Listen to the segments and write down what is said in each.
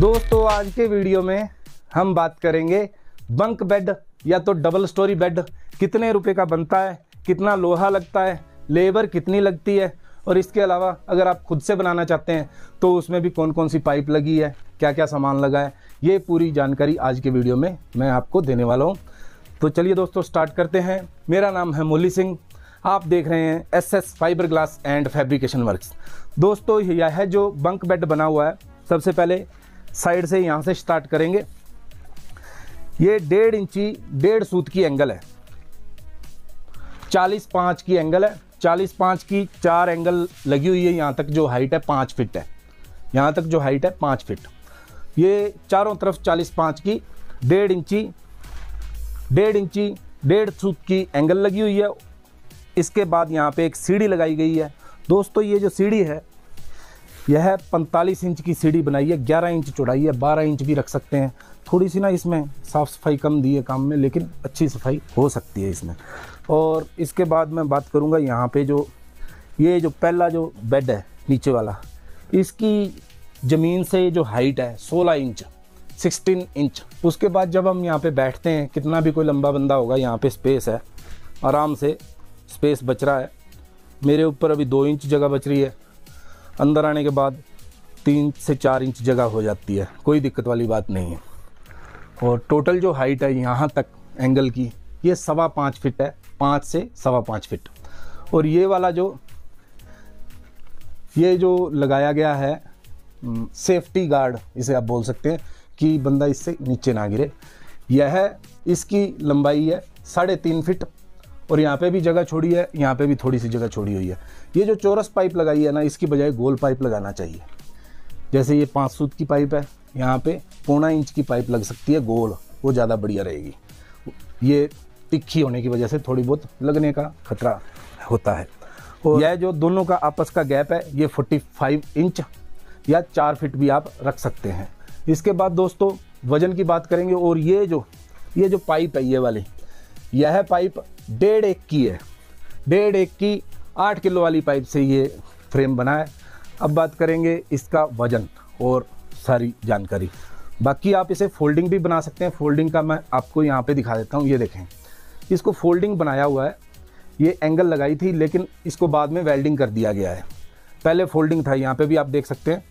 दोस्तों आज के वीडियो में हम बात करेंगे बंक बेड या तो डबल स्टोरी बेड कितने रुपए का बनता है, कितना लोहा लगता है, लेबर कितनी लगती है और इसके अलावा अगर आप खुद से बनाना चाहते हैं तो उसमें भी कौन कौन सी पाइप लगी है, क्या क्या सामान लगा है, ये पूरी जानकारी आज के वीडियो में मैं आपको देने वाला हूँ। तो चलिए दोस्तों स्टार्ट करते हैं। मेरा नाम है मौली सिंह, आप देख रहे हैं SS fibre glass and fabrication works. दोस्तों यह जो बंक बेड बना हुआ है, सबसे पहले साइड से यहाँ से स्टार्ट करेंगे। ये 1.5 इंची 1.5 सूत की एंगल है, 40-5 की एंगल है, 40-5 की 4 एंगल लगी हुई है। यहाँ तक जो हाइट है 5 फिट है, यहाँ तक जो हाइट है 5 फिट। ये चारों तरफ 40-5 की 1.5 इंची 1.5 सूत की एंगल लगी हुई है। इसके बाद यहाँ पे एक सीढ़ी लगाई गई है। दोस्तों ये जो सीढ़ी है यह 45 इंच की सीढ़ी बनाई है, 11 इंच चौड़ाई है, 12 इंच भी रख सकते हैं। थोड़ी सी ना इसमें साफ़ सफाई कम दी है काम में, लेकिन अच्छी सफाई हो सकती है इसमें। और इसके बाद मैं बात करूंगा यहाँ पे जो ये जो पहला जो बेड है नीचे वाला, इसकी ज़मीन से जो हाइट है 16 इंच। उसके बाद जब हम यहाँ पर बैठते हैं, कितना भी कोई लंबा बंदा होगा, यहाँ पर स्पेस है, आराम से स्पेस बच रहा है। मेरे ऊपर अभी 2 इंच जगह बच रही है, अंदर आने के बाद 3 से 4 इंच जगह हो जाती है, कोई दिक्कत वाली बात नहीं है। और टोटल जो हाइट है यहाँ तक एंगल की, ये 5.25 फिट है, 5 से 5.25 फिट। और ये वाला जो लगाया गया है सेफ्टी गार्ड, इसे आप बोल सकते हैं कि बंदा इससे नीचे ना गिरे। यह है, इसकी लंबाई है 3.5 फिट और यहाँ पे भी जगह छोड़ी है, यहाँ पे भी थोड़ी सी जगह छोड़ी हुई है। ये जो चौरस पाइप लगाई है ना, इसकी बजाय गोल पाइप लगाना चाहिए। जैसे ये 5 सूत की पाइप है, यहाँ पे 1.25 इंच की पाइप लग सकती है गोल, वो ज़्यादा बढ़िया रहेगी। ये तिक्खी होने की वजह से थोड़ी बहुत लगने का खतरा होता है। और यह जो दोनों का आपस का गैप है, ये 45 इंच या 4 फिट भी आप रख सकते हैं। इसके बाद दोस्तों वजन की बात करेंगे। और ये जो पाइप है, ये वाली, यह पाइप 1.5 की है, 1.5 की 8 किलो वाली पाइप से ये फ्रेम बना है। अब बात करेंगे इसका वजन और सारी जानकारी। बाकी आप इसे फोल्डिंग भी बना सकते हैं। फोल्डिंग का मैं आपको यहाँ पे दिखा देता हूँ। ये देखें, इसको फोल्डिंग बनाया हुआ है। ये एंगल लगाई थी लेकिन इसको बाद में वेल्डिंग कर दिया गया है। पहले फोल्डिंग था, यहाँ पर भी आप देख सकते हैं,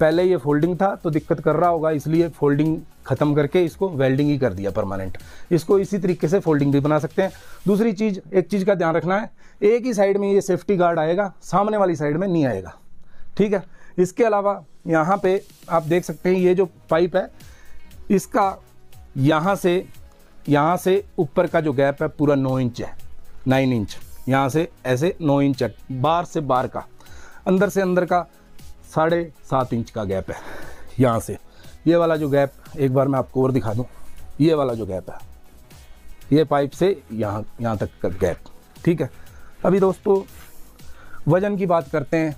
पहले ये फोल्डिंग था तो दिक्कत कर रहा होगा, इसलिए फोल्डिंग ख़त्म करके इसको वेल्डिंग ही कर दिया परमानेंट। इसको इसी तरीके से फोल्डिंग भी बना सकते हैं। दूसरी चीज़, एक चीज़ का ध्यान रखना है, एक ही साइड में ये सेफ्टी गार्ड आएगा, सामने वाली साइड में नहीं आएगा, ठीक है। इसके अलावा यहाँ पे आप देख सकते हैं, ये जो पाइप है इसका यहाँ से ऊपर का जो गैप है पूरा 9 इंच है, 9 इंच, यहाँ से ऐसे 9 इंच है, बाहर से बाहर का, अंदर से अंदर का 7.5 इंच का गैप है यहाँ से। ये वाला जो गैप, एक बार मैं आपको और दिखा दूँ, ये वाला जो गैप है, ये पाइप से यहाँ तक का गैप, ठीक है। अभी दोस्तों वज़न की बात करते हैं।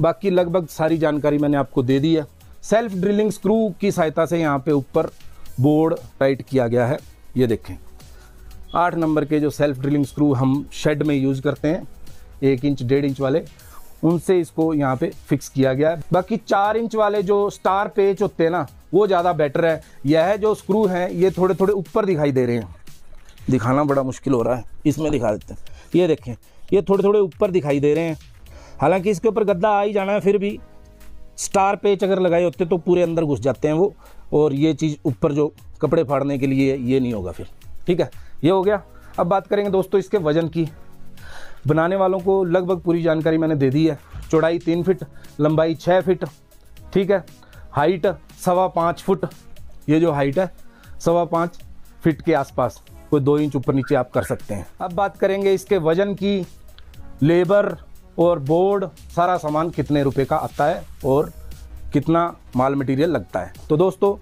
बाकी लगभग सारी जानकारी मैंने आपको दे दी है। सेल्फ ड्रिलिंग स्क्रू की सहायता से यहाँ पे ऊपर बोर्ड टाइट किया गया है। ये देखें, 8 नंबर के जो सेल्फ ड्रिलिंग स्क्रू हम शेड में यूज़ करते हैं, 1 इंच 1.5 इंच वाले, उनसे इसको यहाँ पे फिक्स किया गया है। बाकी 4 इंच वाले जो स्टार पेच होते हैं ना, वो ज़्यादा बेटर है। यह जो स्क्रू हैं ये थोड़े थोड़े ऊपर दिखाई दे रहे हैं, दिखाना बड़ा मुश्किल हो रहा है, इसमें दिखा देते हैं। ये देखें, ये थोड़े थोड़े ऊपर दिखाई दे रहे हैं, हालांकि इसके ऊपर गद्दा आ ही जाना है, फिर भी स्टार पेच अगर लगाए होते तो पूरे अंदर घुस जाते हैं वो। और ये चीज़ ऊपर जो कपड़े फाड़ने के लिए, ये नहीं होगा फिर, ठीक है। ये हो गया। अब बात करेंगे दोस्तों इसके वज़न की। बनाने वालों को लगभग पूरी जानकारी मैंने दे दी है। चौड़ाई 3 फिट, लंबाई 6 फिट, ठीक है। हाइट 5.25 फुट, ये जो हाइट है 5.25 फिट के आसपास, कोई 2 इंच ऊपर नीचे आप कर सकते हैं। अब बात करेंगे इसके वज़न की, लेबर और बोर्ड, सारा सामान कितने रुपए का आता है और कितना माल मटेरियल लगता है। तो दोस्तों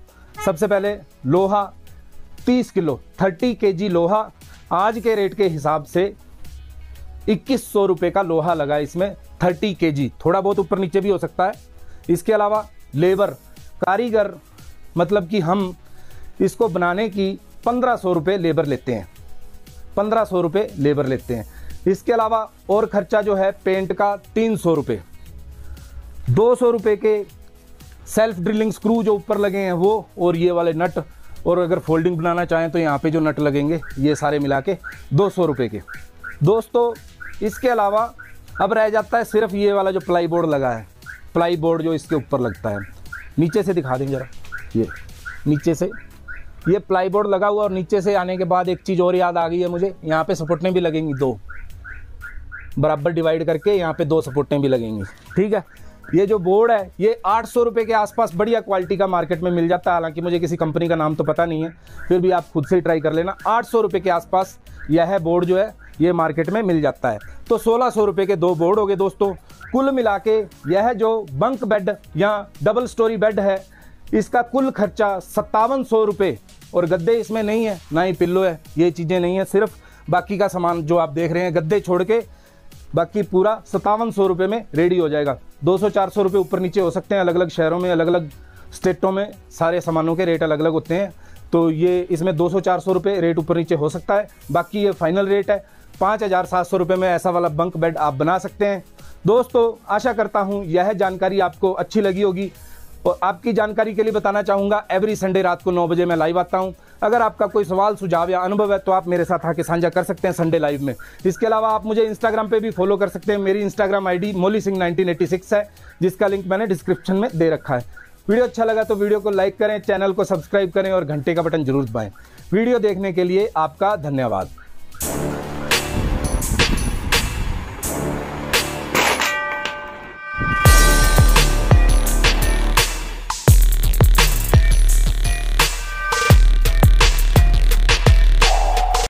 सबसे पहले लोहा 30 किलो, 30 kg लोहा आज के रेट के हिसाब से 2100 रुपये का लोहा लगा इसमें, 30 kg, थोड़ा बहुत ऊपर नीचे भी हो सकता है। इसके अलावा लेबर, कारीगर, मतलब कि हम इसको बनाने की 1500 रुपये लेबर लेते हैं, 1500 रुपये लेबर लेते हैं। इसके अलावा और खर्चा जो है पेंट का 300 रुपये, 200 रुपये के सेल्फ ड्रिलिंग स्क्रू जो ऊपर लगे हैं वो, और ये वाले नट, और अगर फोल्डिंग बनाना चाहें तो यहाँ पे जो नट लगेंगे ये सारे मिला के 200 रुपये के। दोस्तों इसके अलावा अब रह जाता है सिर्फ ये वाला जो प्लाई बोर्ड लगा है, प्लाई बोर्ड जो इसके ऊपर लगता है। नीचे से दिखा दें जरा, ये नीचे से ये प्लाई बोर्ड लगा हुआ, और नीचे से आने के बाद एक चीज़ और याद आ गई है मुझे, यहाँ पे सपोर्टें भी लगेंगी दो, बराबर डिवाइड करके यहाँ पे दो सपोर्टें भी लगेंगी, ठीक है। ये जो बोर्ड है ये 800 रुपये के आसपास बढ़िया क्वालिटी का मार्केट में मिल जाता है, हालांकि मुझे किसी कंपनी का नाम तो पता नहीं है, फिर भी आप खुद से ट्राई कर लेना। 800 रुपये के आसपास यह बोर्ड जो है ये मार्केट में मिल जाता है। तो 1600 रुपये के दो बोर्ड हो गए दोस्तों। कुल मिला के यह जो बंक बेड या डबल स्टोरी बेड है इसका कुल खर्चा 5700 रुपये, और गद्दे इसमें नहीं है ना ही पिल्लो है, ये चीज़ें नहीं है, सिर्फ बाकी का सामान जो आप देख रहे हैं गद्दे छोड़ के बाकी पूरा 5700 रुपये में रेडी हो जाएगा। 200-400 रुपये ऊपर नीचे हो सकते हैं, अलग अलग शहरों में अलग अलग स्टेटों में सारे सामानों के रेट अलग अलग होते हैं, तो ये इसमें 200-400 रुपये रेट ऊपर नीचे हो सकता है, बाकी ये फाइनल रेट है। 5700 रुपये में ऐसा वाला बंक बेड आप बना सकते हैं। दोस्तों आशा करता हूँ यह जानकारी आपको अच्छी लगी होगी, और आपकी जानकारी के लिए बताना चाहूँगा एवरी संडे रात को 9 बजे मैं लाइव आता हूँ। अगर आपका कोई सवाल सुझाव या अनुभव है तो आप मेरे साथ आके साझा कर सकते हैं संडे लाइव में। इसके अलावा आप मुझे इंस्टाग्राम पे भी फॉलो कर सकते हैं, मेरी इंस्टाग्राम आईडी मौली सिंह 1986 है, जिसका लिंक मैंने डिस्क्रिप्शन में दे रखा है। वीडियो अच्छा लगा तो वीडियो को लाइक करें, चैनल को सब्सक्राइब करें और घंटे का बटन जरूर दबाएँ। वीडियो देखने के लिए आपका धन्यवाद।